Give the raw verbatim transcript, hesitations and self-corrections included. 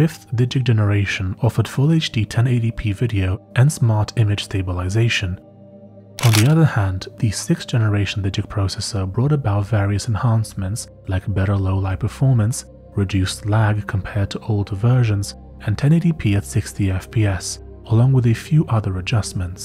fifth Digic generation offered Full H D ten eighty p video and smart image stabilization. On the other hand, the sixth generation Digic processor brought about various enhancements like better low-light performance, reduced lag compared to older versions, and ten eighty p at sixty f p s, along with a few other adjustments.